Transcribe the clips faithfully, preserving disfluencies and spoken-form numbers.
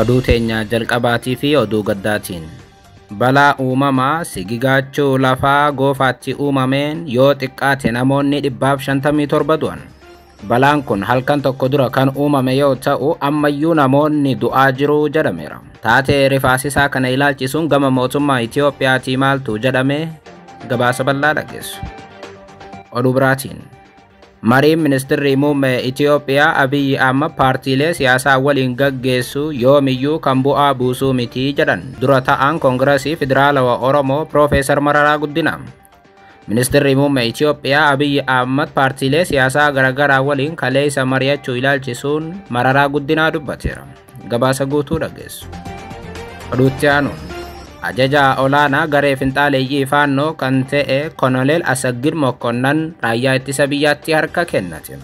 oduu teenya jalqabaatii fi oduu gaddaatiin balaa uumamaa sigigaachuu lafaa goofaatti uumameen yoo xiqqaate namoonni dhibba afurtamii torba du'an. Balaan kun halkan tokko dura kan uumame yoo ta'u ammayyuu namoonni du'aa jiru jedhameera. Taatee rifaasisaa kana ilaalchisuun gama mootummaa Itoophiyaatii maaltu jedhame gabaasa bal'aa dhageessu. Oduu biraatiin Mariin Ministeerri Muummee Itoophiyaa Abiyyi Ahmad paartiilee siyaasaa waliin gaggeessu yoomiyyuu kan bu'aa buusuu miti jedhan dura ta'an Koongireesii Federaalawaa Oromoo Profeesar Mararaa Guddinaa. Ministeerri Muummee Itoophiyaa Abiyyi Ahmad paartiilee siyaasaa garagaraa waliin kaleessa mari'achuu ilaalchisuun Mararaa Guddinaa dubbateera. Gabaasa guutuu dhageessu. Oduutti aanu Ajaja olaanaa garee finxaaleeyyii faannoo kan ta'e Kooneleel Assaggid Mokonnan raayyaa ittisa biyyaatti harka kennate.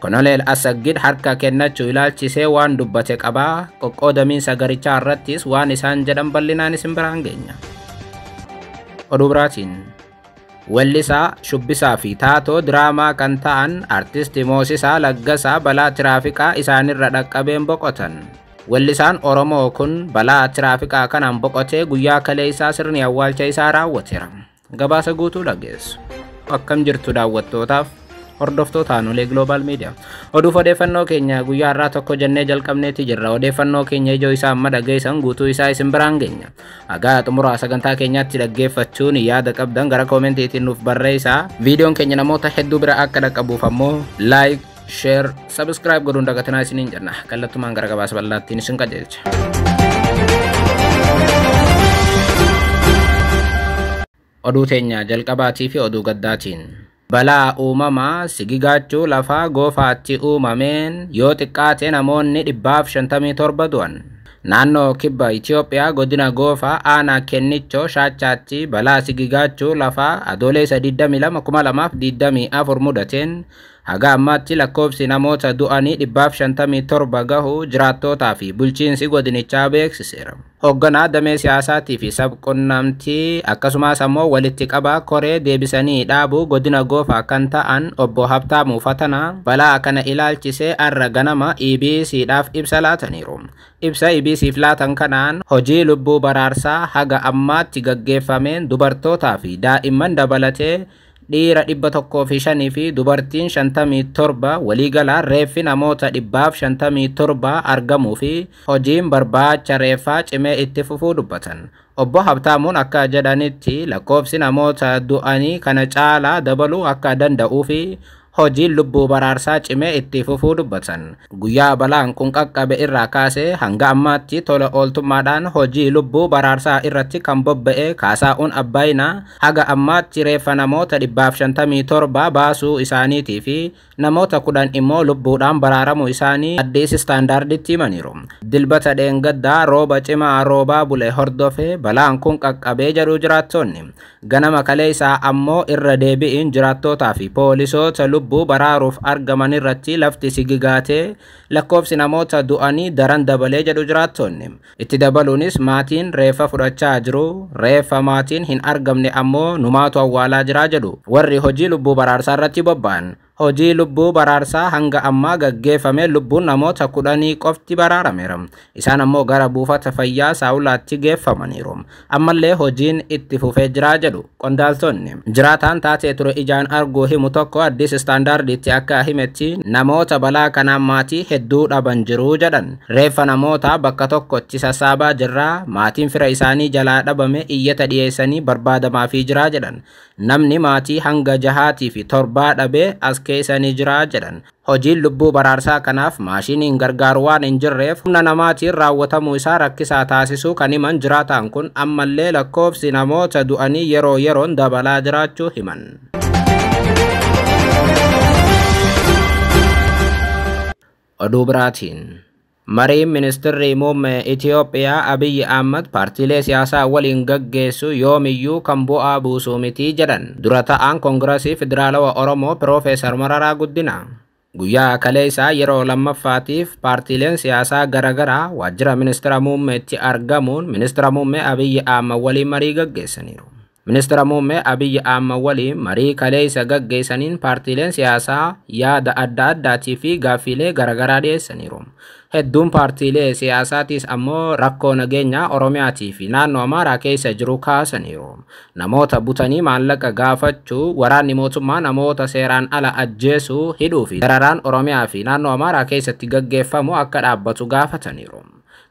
Kooneleel Assaggid harka kennachuu ilaalchisee waan dubbate qabaa, qoqqoodamiinsa garichaa irrattis waan isaan jedhan bal'inaan isin biraan geenya. Oduu biraatiin Wellisaa, Shubbisaa fi Taatoo diraamaa kan ta'an artisti Moosisaa Laggasaa balaa tiraafikaa isaanirra dhaqqabeen boqotan. Wellisaan Oromoo kun balaa tiraafikaa kanaan boqotee guyyaa kaleessaa sirni awwaalcha isaa raawwateera. Gabaasa guutuu dhageessu. Akkam jirtu daawwattootaaf hordoftoota Anoolee Global Media. Oduuf odeeffannoo keenya guyyaa irraa tokko jennee jalqabneetti jirra. Odeeffannoo keenya ijoo isaa amma dhageessan guutuu isaa isin biraan geenya. Agaa xumuraa sagantaa keenyaatti dhaggeeffachuun yaada qabdan gara koomentiitiin nuuf barreessaa. Viidiyoon keenya namoota hedduu bira akka dhaqqabuuf ammoo like, share, subscribe godhuun dagatanaa isiniin jenna. Kallattumaan gara gabaasa bal'aattiin isin qajeelcha. Oduu teenya jalqabaatii fi oduu gaddaatiin balaa uumamaa sigigaachuu lafaa goofaatti uumameen yoo xiqqaate namoonni dhibba afurtamii torba du'an. Naannoo kibba Itoophiyaa godina goofaa aanaa Kennichoo Shaachaatti balaa sigigaachuu lafaa adoolessa digdamii lama kummaa lamaaf digdamii afur mudateen haga ammaatti lakkoofsi namoota du'anii dhibba afurtamii torba gahuu jiraattootaa fi bulchiinsi godinichaa beeksiseera. Hoogganaa damee siyaasaatii fi sabqonnaamtii akkasumas ammoo walitti qabaa koree deebisanii dhaabuu godina goofaa kan ta'an obbo Habtaamuu Fatanaa balaa kana ilaalchisee har'a ganama E B C'dhaaf ibsa laataniiru. Ibsa E B C'f laatan kanaan hojii lubbuu baraarsaa haga ammaatti gaggeeffameen dubartootaa fi daa'imman dabalatee dhiira dhibba tokkoo fi shanii fi dubartiin shantamii torba waliigalaa reeffi namoota dhibba afurtamii torba argamuu fi hojiin barbaacha reeffaa cimee itti fufuu dubbatan. Obbo Habtaamuun akka jedhanitti lakkoofsi namoota du'anii kana caalaa dabaluu akka danda'uu fi hojii lubbuu baraarsaa cimee itti fufuu dubbatan. Guyyaa balaan kun qaqqabe irraa kaasee hanga ammaatti tola ooltummaadhaan hojii lubbuu baraarsaa irratti kan bobba'e kaasaa'uun abbaayinaa haga ammaatti reeffa namoota dhibba afurtamii torba baasuu isaaniitii fi namoota kudhan immoo lubbuudhaan baraaramuu isaanii addees istaandaarditti himaniiru. Dilbata dheengaddaa rooba cimaa roobaa bule hordofee balaan kun qaqqabee jedhu jiraattoonni. Ganama kaleessaa ammoo irra deebi'iin jiraattootaa fi poolisoota lubbuu baraaruuf argaman irratti lafti sigigaatee lakkoofsi namoota du'anii daran dabalee jedhu jiraattoonni. Itti dabaluunis maatiin reeffa fudhachaa jiru, reeffa maatiin hin argamne ammoo numaatu awwaalaa jiraa jedhu warri hojii lubbuu baraarsaa irratti bobba'an. Hojii lubbuu baraarsaa hanga ammaa gaggeeffame lubbuun namoota kudhanii qofti baraarameera. Isaan ammoo gara buufata fayyaa Saawulaatti geeffamaniiru. Ammallee hojiin itti fufee jira jedhu qondaaltonni. Jiraataan taatee ture ijaan arguu himu tokko Addis Istaandaarditti akka himetti namoota balaa kanaan maatii hedduu dhaban jiru jedhan. Reeffa namoota bakka tokkotti sassaabaa jirraa maatiin fira isaanii jalaa dhabame iyyata dhiyeessanii barbaadamaafii jira jedhan. Namni maatii hanga jahaatii fi torbaa dhabee as keessanii jira jedhan. Hojiin lubbuu baraarsaa kanaaf maashiniin gargaaru waan hin jirreef humna namaatiin raawwatamuu isaa rakkisaa taasisuu kan himan jiraataan kun ammallee lakkoofsi namoota du'anii yeroo yeroon dabalaa jiraachuu himan. Oduu biraatiin Mariin Ministeerri Muummee Itoophiyaa Abiyyi Ahmad paartiilee siyaasaa waliin gaggeessu yoomiyyuu kan bu'aa buusuu miti jedhan dura ta'an Koongireesii Federaalawaa Oromoo Profeesar Mararaa Guddinaa. Guyyaa kaleessaa yeroo lammaffaatiif paartiileen siyaasaa garagaraa waajjira ministeera muummeetti argamuun ministeera muummee Abiyyi Ahmad waliin marii gaggeessaniiru. Ministeera muummee Abiyyi Ahmad waliin marii kaleessa gaggeessaniin paartiileen siyaasaa yaada adda addaatii fi gaaffiilee garagaraa dhiyeessaniiru. hedduun paartiilee siyaasaatis ammoo rakkoo nageenya Oromiyaatii fi naannoo Amaaraa keessa jiru kaasaniiru. Namoota butanii maallaqa gaafachuu, waraanni mootummaa namoota seeraan ala ajjeesuu hidhuu fi dararaan Oromiyaa fi naannoo Amaaraa keessatti gaggeeffamu akka dhaabbatu gaafataniiru.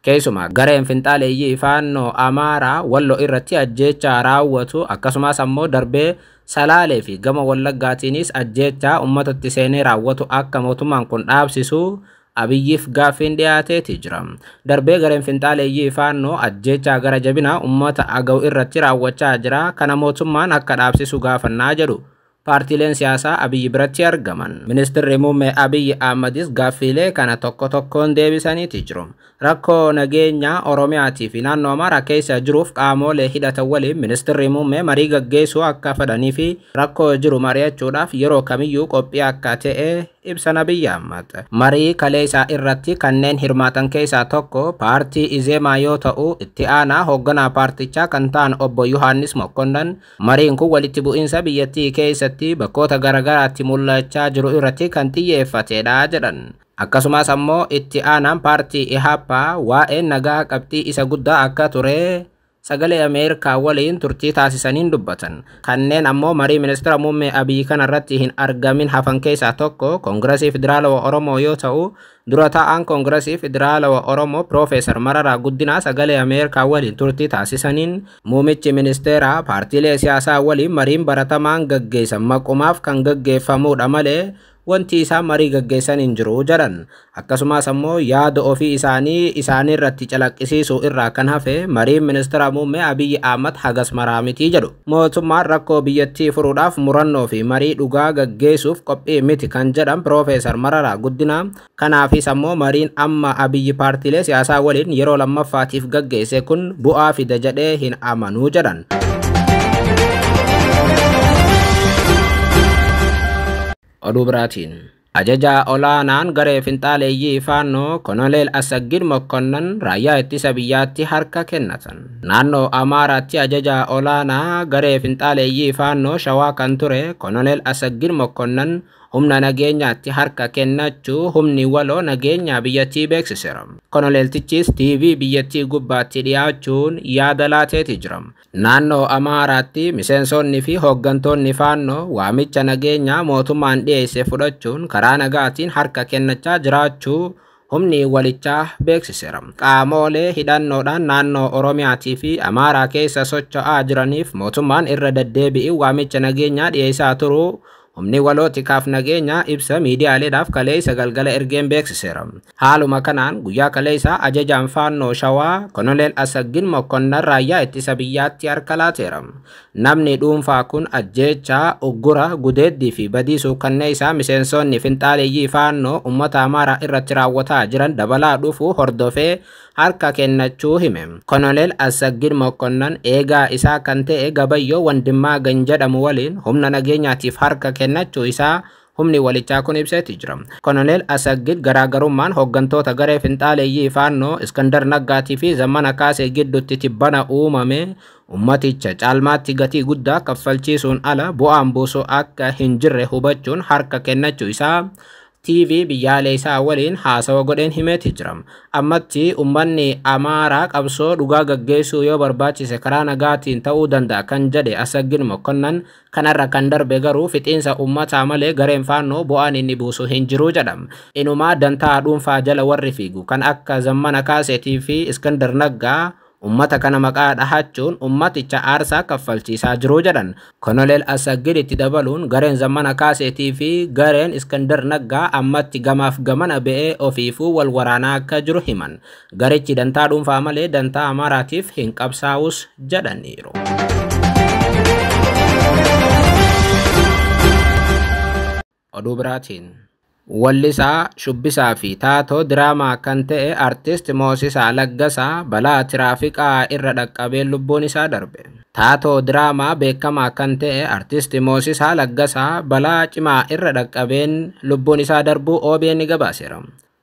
Keessumaa gareen finxaaleeyyii faannoo Amaaraa Walloo irratti ajjeechaa raawwatu akkasumas ammoo darbee Salaalee fi gama Wallaggaatiinis ajjeechaa uummatatti seenee raawwatu akka mootummaan kun dhaabsisu Abiyyiif gaaffii dhiyaateetii jira. Darbee gareen finxaaleeyyii faannoo ajjeechaa gara jabinaa uummata Agaw irratti raawwachaa jira. Kana mootummaan akka dhaabsisu gaafannaa jedhu paartiileen siyaasaa Abiyyi biratti argaman. Ministeerri muummee Abiyyi Ahmadis gaaffiilee kana tokko tokkoon deebisaniitii jiru. Rakkoo nageenyaa Oromiyaatii fi naannoo Amaaraa keessa jiruuf qaamolee hidhatan waliin ministeerri muummee marii gaggeessuu akka fedhanii fi rakkoo jiru mari'achuudhaaf yeroo kamiyyuu qophii akka ta'e ibsan Abiyyi Ahmad. Marii kaleessaa irratti kanneen hirmaatan keessaa tokko paartii Izeemaa yoo ta'u, itti aanaa hoogganaa paartichaa kan ta'an obbo Yohaannis Mokkonnan mariin kun walitti bu'iinsa biyyattii keessatti bakkoota garaagaraatti mul'achaa jiru irratti kan xiyyeeffatedha jedhan. Akkasumas ammoo itti aanaan paartii I H P waa'ee nagaa qabxii isa guddaa akka ture sagalee Ameerikaa waliin turtii taasisaniin dubbatan. Kanneen ammoo marii ministeera muummee Abiyyi kanarratti hin argamin hafan keessaa tokko Koongirasii Federaalawaa Oromoo yoo ta'u, dura taa'aan Koongirasii Federaalawaa Oromoo Profeesar Mararaa Guddinaa sagalee Ameerikaa waliin turtii taasisaniin muummichi ministeeraa paartiilee siyaasaa waliin mariin baratamaan gaggeessan maqumaaf kan gaggeeffamudha malee wanti isaan marii gaggeessaniin jiru jedhan. Akkasumas ammoo yaada ofii isaanii isaaniirratti calaqqisiisuu irraa kan hafe mariin ministeera muummee Abiyyi Ahmad hagas maraa miti jedhu. Mootummaan rakkoo biyyattii furuudhaaf murannoo fi marii dhugaa gaggeessuuf qophii miti kan jedhan Profeesar Mararaa Guddinaa. Kanaafis ammoo mariin amma Abiyyi paartiilee siyaasaa waliin yeroo lammaffaatiif gaggeesse kun bu'aa fida jedhee hin amanuu jedhan. Oduu biraatiin ajajaa olaanaan garee finxaaleeyyii faannoo Konoleel Assaggid Mokkonnan raayyaa ittisa biyyaatti harka kennatan. Naannoo Amaaraatti ajajaa olaanaa garee finxaaleeyyii faannoo Shawaa kan ture Konoleel Assaggid Mokkonnan humna nageenyaatti harka kennachuu humni waloo nageenyaa biyyattii beeksiseera. Konoleeltichis T V biyyattii gubbaatti dhiyaachuun yaada laateetii jira. Naannoo Amaaraatti miseensoonni fi hooggantoonni faannoo waamicha nageenyaa mootummaan dhiyeesse fudhachuun karaa nagaatiin harka kennachaa jiraachuu humni walichaa beeksiseera. Qaamolee hidhannoodhaan naannoo Oromiyaatii fi Amaaraa keessa socho'aa jiraniif mootummaan irra deddeebi'ee waamicha nageenyaa dhiyeessaa turuu humni waloo tikaaf nageenyaa ibsa miidiyaaleedhaaf kaleessa galgala ergeen beeksiseera. Haaluma kanaan guyyaa kaleessaa ajajaan faannoo Shawaa Konoleel Assaggid Mokkonnan raayyaa ittisa biyyaatti harka laateera. Namni dhuunfaa kun ajjeechaa, uggura, gudeeddii fi badiisuu kanneen isaa miseensoonni finxaaleeyyii faannoo uummata Amaaraa irratti raawwataa jiran dabalaa dhufuu hordofee harka kennachuu hime. Konoleel Assaggid Mokkonnan eegaa isaa kan ta'e Gabayyoo Wandimmaa Gan jedhamu waliin humna nageenyaatiif harka kennachuu isaa humni walichaa kun ibseetii jira. Konoleel Assaggid garaagarummaan hooggantoota garee finxaaleeyyii faannoo Iskandar Naggaatii fi Zammana Kaasee gidduutti tibbana uumame uummaticha caalmaatti gatii guddaa kaffalchiisuun ala bu'aan buusu akka hin jirre hubachuun harka kennachuu isaa T V biyyaalee isaa waliin haasawa godheen himeetii jira. Ammatti uummanni Amaaraa qabsoo dhugaa gaggeessuu yoo barbaachise karaa nagaatiin ta'uu danda'a kan jedhe Assaggid Mokkonnan. Kanarra kan darbe garuu fixiinsa uummataa malee gareen faannoo bu'aan inni buusu hin jiru jedhama. Inumaa dantaa dhuunfaa jala warri fiigu kan akka Zammana Kaaseetii fi Iskandar Naggaa uummata kana maqaa dhahachuun uummaticha aarsaa kaffalchiisaa jiru jedhan. Konoleel Assaggid itti dabaluun gareen Zammana Kaaseetii fi gareen Iskandar Naggaa ammatti gamaaf gamana ba'ee ofiifuu wal waraanaa akka jiru himan. Garichi dantaa dhuunfaa malee dantaa Amaaraatiif hin qabsaa'us jedhaniiru. Oduu biraatiin Wallisaa, shubbisaa fi taatoo diraamaa kan ta'e artisti Moosisaa Laggasaa balaa tiraafikaa irra dhaqqabeen lubbuun isaa darbe. Taatoo diraamaa beekamaa kan ta'e artisti Moosisaa Laggasaa balaa cimaa irra dhaqqabeen lubbuun isaa darbuu O B N ni gabaaseera.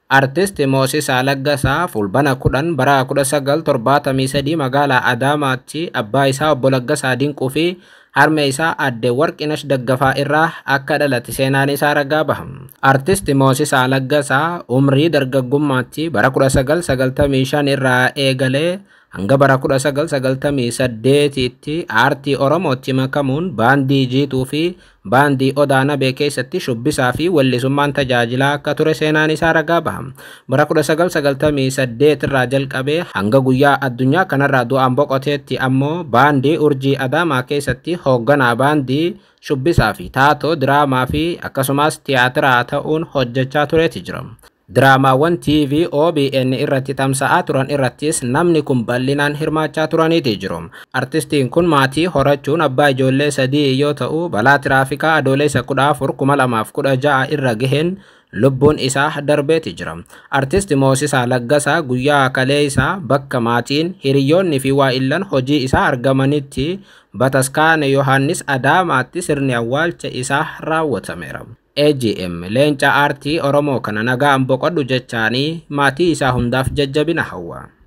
Artisti Moosisaa Laggasaa fulbana kudhan bara kudha sagal torbaatamii sadii magaalaa Adaamaatti abbaa isaa obbo Laggasaa Dinquu fi harme isaa adde Warq Inash Daggafaa irraa akka dhalate seenaan isaa ragaa baham. Artist Moses Alaggasaa umrii dargaggummaatti bara kudha sagal sagaltamii shan irraa eegalee hanga bara kudha sagal sagaltamii saddeetiitti aartii Oromootti makamuun baandii jiituu fi baandii Odaana Bee keessatti shubbisaa fi wallisummaan tajaajilaa akka ture seenaan isaa ragaa baham. Bara kudha sagal sagaltamii saddeet irraa jalqabee hanga guyyaa addunyaa kanarraa du'aan boqoteetti ammoo baandii Urjii Adaamaa keessatti hoogganaa baandii shubbisaa fi taatoo diraamaa fi akkasumas tiyaatiraa ta'uun hojjechaa tureeti jira. Diraamaawwan T V O B N irratti tamsa'aa turan irrattis namni kun bal'inaan hirmaachaa turaniiti jiru. Artistiin kun maatii horachuun abbaa ijoollee sadii yoo ta'u balaa tiraafikaa adoolessa kudha afur kuma lamaaf kudha ja'a irra gaheen lubbuun isaa darbeeti jira. Artist Moses Alaggasaa guyyaa kalee isaa bakka maatiin hiriyoonni fi waa'illan hojii isaa argamanitti bataskaana Yohaannis Adaamaatti sirni awwaalcha isaa raawwatameera. A G M leenca aartii Oromoo kana nagaan boqodhu jechaanii maatii isaa hundaaf jajjabina hawwa.